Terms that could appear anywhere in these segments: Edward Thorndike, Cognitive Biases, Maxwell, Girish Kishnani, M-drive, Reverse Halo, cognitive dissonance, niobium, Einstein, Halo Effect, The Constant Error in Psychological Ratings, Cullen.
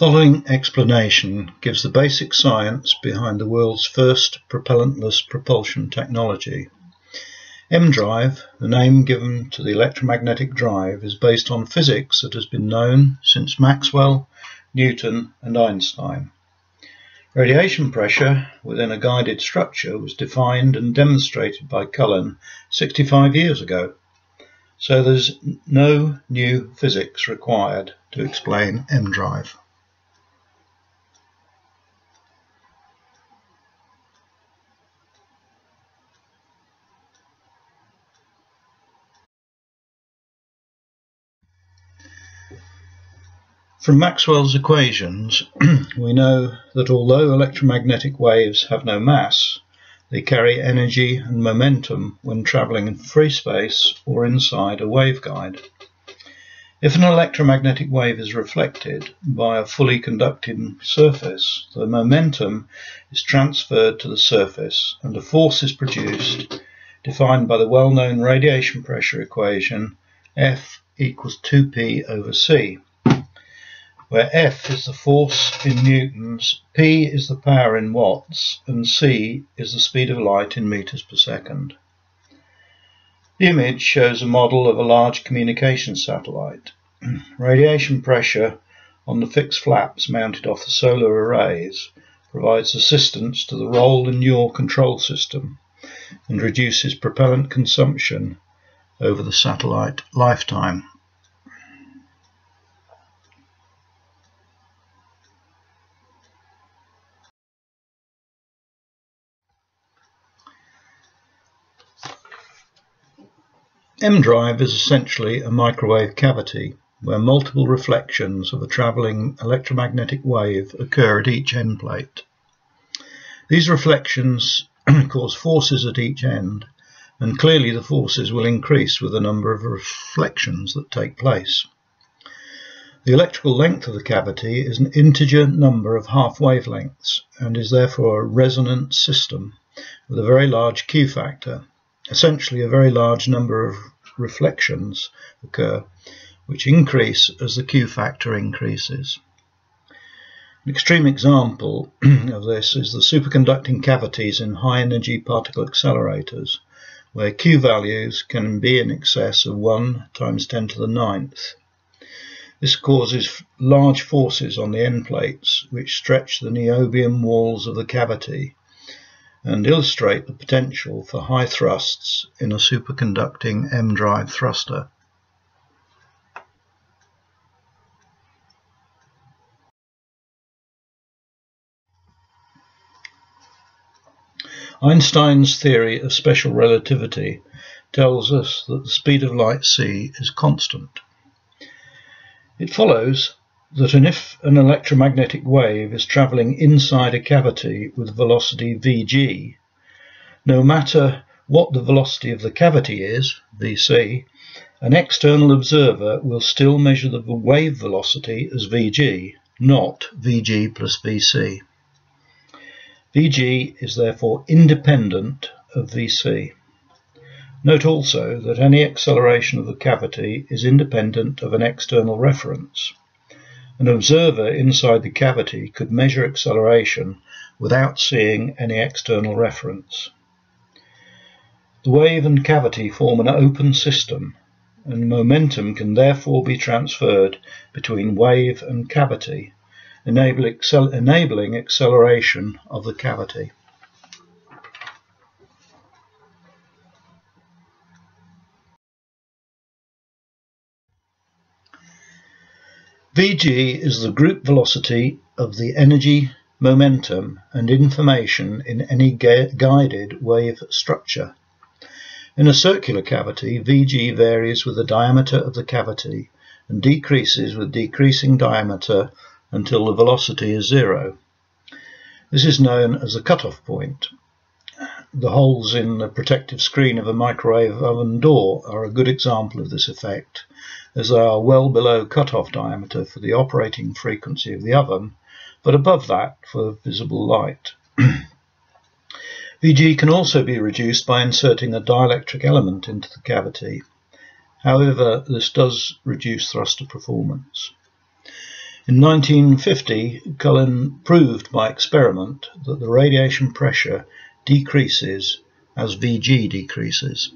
Following explanation gives the basic science behind the world's first propellantless propulsion technology. M-drive, the name given to the electromagnetic drive, is based on physics that has been known since Maxwell, Newton and Einstein. Radiation pressure within a guided structure was defined and demonstrated by Cullen 65 years ago, so there's no new physics required to explain M-drive. From Maxwell's equations, we know that although electromagnetic waves have no mass, they carry energy and momentum when travelling in free space or inside a waveguide. If an electromagnetic wave is reflected by a fully conducting surface, the momentum is transferred to the surface and a force is produced, defined by the well-known radiation pressure equation F equals 2p over c, where F is the force in newtons, P is the power in watts, and C is the speed of light in meters per second. The image shows a model of a large communication satellite. Radiation pressure on the fixed flaps mounted off the solar arrays provides assistance to the roll and yaw control system and reduces propellant consumption over the satellite lifetime. M-drive is essentially a microwave cavity where multiple reflections of a travelling electromagnetic wave occur at each end plate. These reflections cause forces at each end, and clearly the forces will increase with the number of reflections that take place. The electrical length of the cavity is an integer number of half wavelengths and is therefore a resonant system with a very large Q factor. Essentially, a very large number of reflections occur, which increase as the Q factor increases. An extreme example of this is the superconducting cavities in high-energy particle accelerators, where Q values can be in excess of 1 times 10 to the 9th. This causes large forces on the end plates, which stretch the niobium walls of the cavity and illustrate the potential for high thrusts in a superconducting M-drive thruster. Einstein's theory of special relativity tells us that the speed of light c is constant. It follows that if an electromagnetic wave is travelling inside a cavity with velocity Vg, no matter what the velocity of the cavity is, Vc, an external observer will still measure the wave velocity as Vg, not Vg plus Vc. Vg is therefore independent of Vc. Note also that any acceleration of the cavity is independent of an external reference. An observer inside the cavity could measure acceleration without seeing any external reference. The wave and cavity form an open system, and momentum can therefore be transferred between wave and cavity, enabling acceleration of the cavity. Vg is the group velocity of the energy, momentum and information in any guided wave structure. In a circular cavity, Vg varies with the diameter of the cavity and decreases with decreasing diameter until the velocity is zero. This is known as the cutoff point. The holes in the protective screen of a microwave oven door are a good example of this effect, as they are well below cutoff diameter for the operating frequency of the oven, but above that for visible light. Vg can also be reduced by inserting a dielectric element into the cavity. However, this does reduce thruster performance. In 1950, Cullen proved by experiment that the radiation pressure decreases as Vg decreases.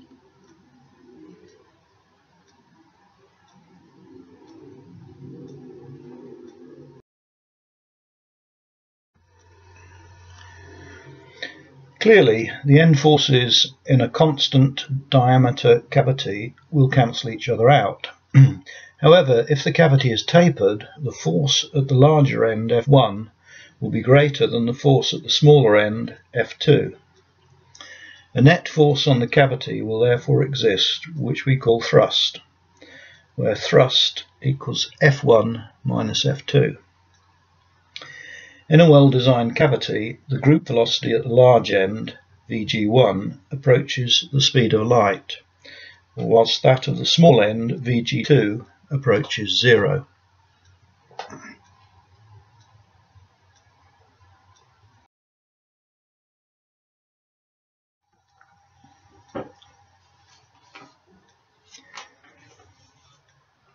Clearly, the end forces in a constant diameter cavity will cancel each other out. However, if the cavity is tapered, the force at the larger end, F1, will be greater than the force at the smaller end, F2. A net force on the cavity will therefore exist, which we call thrust, where thrust equals F1 minus F2. In a well-designed cavity, the group velocity at the large end, Vg1, approaches the speed of light, whilst that of the small end, Vg2, approaches zero.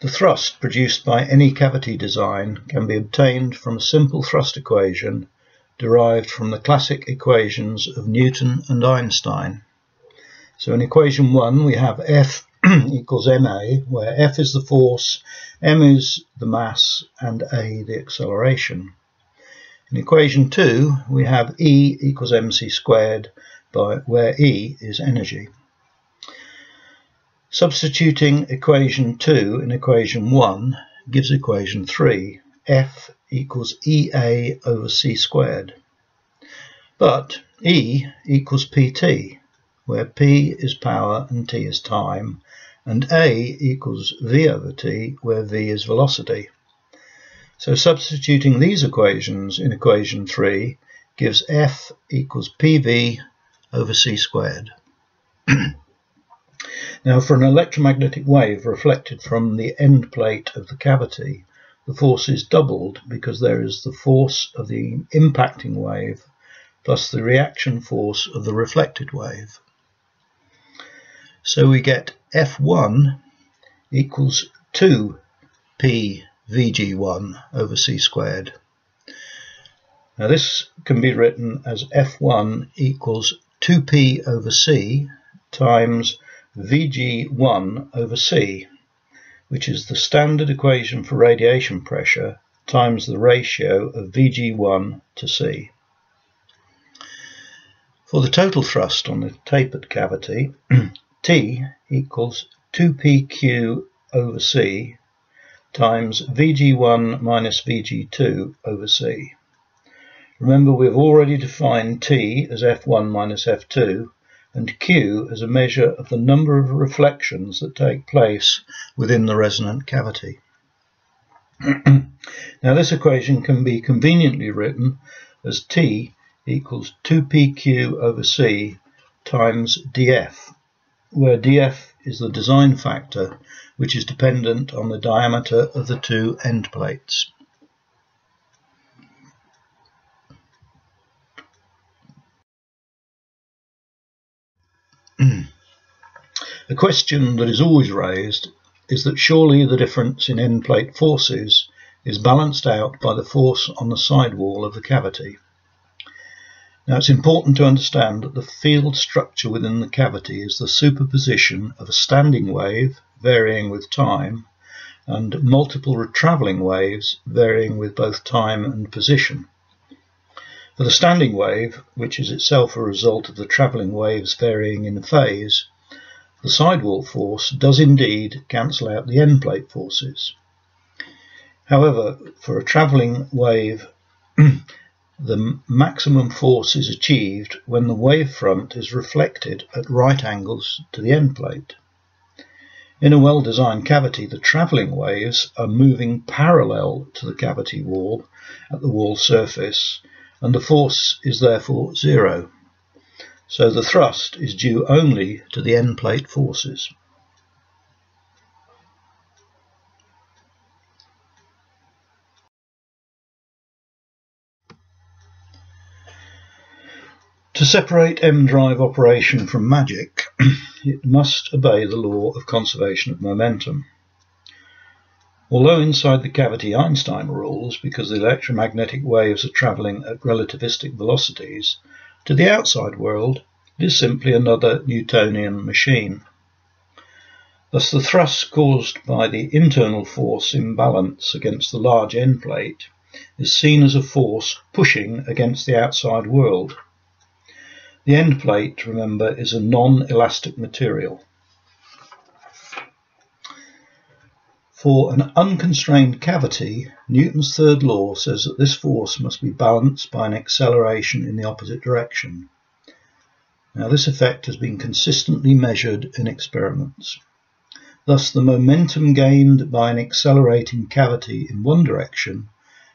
The thrust produced by any cavity design can be obtained from a simple thrust equation derived from the classic equations of Newton and Einstein. So in equation 1 we have F equals ma, where F is the force, m is the mass and a the acceleration. In equation 2 we have E equals mc squared, where E is energy. Substituting equation 2 in equation 1 gives equation 3, F equals EA over C squared. But E equals PT, where P is power and T is time, and A equals V over T, where V is velocity. So substituting these equations in equation 3 gives F equals PV over C squared. Now, for an electromagnetic wave reflected from the end plate of the cavity, the force is doubled because there is the force of the impacting wave plus the reaction force of the reflected wave. So we get F1 equals 2p Vg1 over c squared. Now this can be written as F1 equals 2p over c times Vg1 over c, which is the standard equation for radiation pressure, times the ratio of Vg1 to c. For the total thrust on the tapered cavity, T equals 2pq over c times Vg1 minus Vg2 over c. Remember, we've already defined T as F1 minus F2, and Q as a measure of the number of reflections that take place within the resonant cavity. Now this equation can be conveniently written as T equals 2pq over c times dF, where dF is the design factor, which is dependent on the diameter of the two end plates. A question that is always raised is that surely the difference in end plate forces is balanced out by the force on the sidewall of the cavity. Now it's important to understand that the field structure within the cavity is the superposition of a standing wave varying with time and multiple travelling waves varying with both time and position. For the standing wave, which is itself a result of the travelling waves varying in phase, the sidewall force does indeed cancel out the end plate forces. However, for a travelling wave, the maximum force is achieved when the wave front is reflected at right angles to the end plate. In a well-designed cavity, the travelling waves are moving parallel to the cavity wall at the wall surface, and the force is therefore zero. So the thrust is due only to the end plate forces. To separate M-drive operation from magic, it must obey the law of conservation of momentum. Although inside the cavity Einstein rules because the electromagnetic waves are travelling at relativistic velocities, to the outside world it is simply another Newtonian machine. Thus the thrust caused by the internal force imbalance against the large end plate is seen as a force pushing against the outside world. The end plate, remember, is a non-elastic material. For an unconstrained cavity, Newton's third law says that this force must be balanced by an acceleration in the opposite direction. Now, this effect has been consistently measured in experiments. Thus, the momentum gained by an accelerating cavity in one direction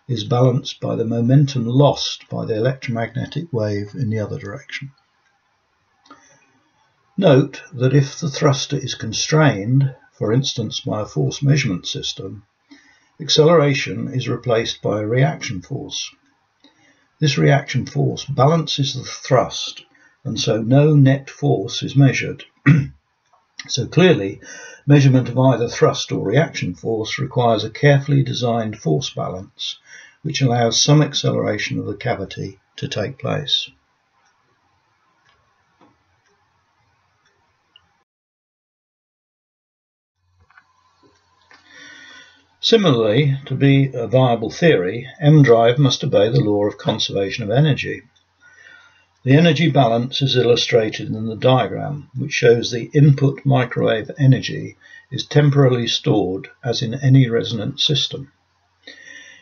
is balanced by the momentum lost by the electromagnetic wave in the other direction. Note that if the thruster is constrained, for instance by a force measurement system, acceleration is replaced by a reaction force. This reaction force balances the thrust, and so no net force is measured. So clearly, measurement of either thrust or reaction force requires a carefully designed force balance, which allows some acceleration of the cavity to take place. Similarly, to be a viable theory, M-drive must obey the law of conservation of energy. The energy balance is illustrated in the diagram, which shows the input microwave energy is temporarily stored, as in any resonant system.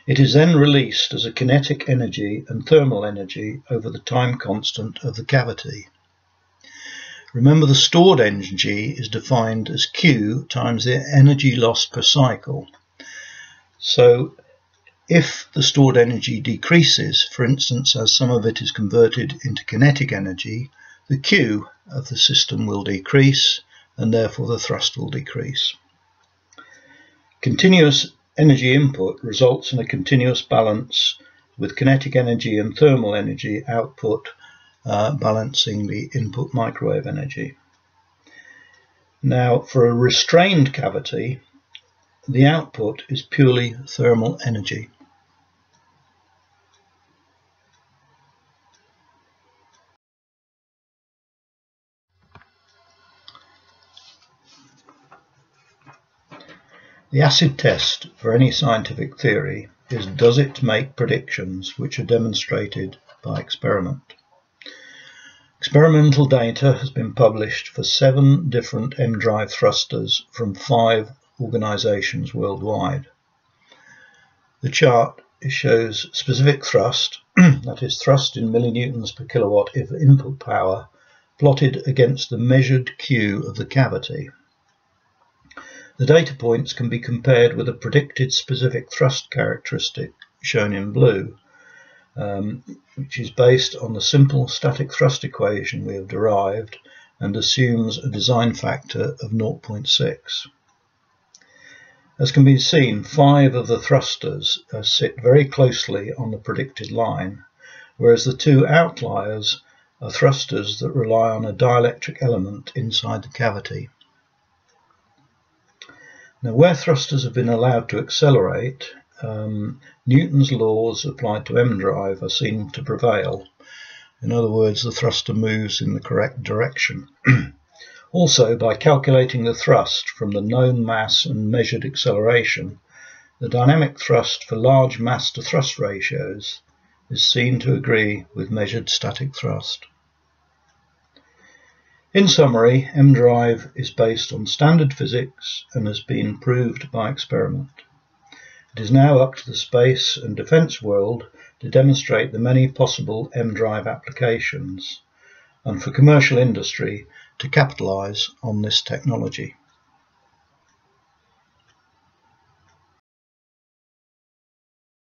It is then released as a kinetic energy and thermal energy over the time constant of the cavity. Remember, the stored energy is defined as Q times the energy lost per cycle. So, if the stored energy decreases, for instance, as some of it is converted into kinetic energy, the Q of the system will decrease, and therefore the thrust will decrease. Continuous energy input results in a continuous balance, with kinetic energy and thermal energy output balancing the input microwave energy. Now, for a restrained cavity, the output is purely thermal energy. The acid test for any scientific theory is, does it make predictions which are demonstrated by experiment? Experimental data has been published for 7 different M-drive thrusters from 5 organizations worldwide. The chart shows specific thrust, that is thrust in millinewtons per kilowatt if input power, plotted against the measured Q of the cavity. The data points can be compared with a predicted specific thrust characteristic shown in blue, which is based on the simple static thrust equation we have derived and assumes a design factor of 0.6. As can be seen, 5 of the thrusters sit very closely on the predicted line, whereas the 2 outliers are thrusters that rely on a dielectric element inside the cavity. Now, where thrusters have been allowed to accelerate, Newton's laws applied to M-drive are seen to prevail. In other words, the thruster moves in the correct direction. Also, by calculating the thrust from the known mass and measured acceleration, the dynamic thrust for large mass to thrust ratios is seen to agree with measured static thrust. In summary, M-drive is based on standard physics and has been proved by experiment. It is now up to the space and defence world to demonstrate the many possible M-drive applications, and for commercial industry to capitalise on this technology.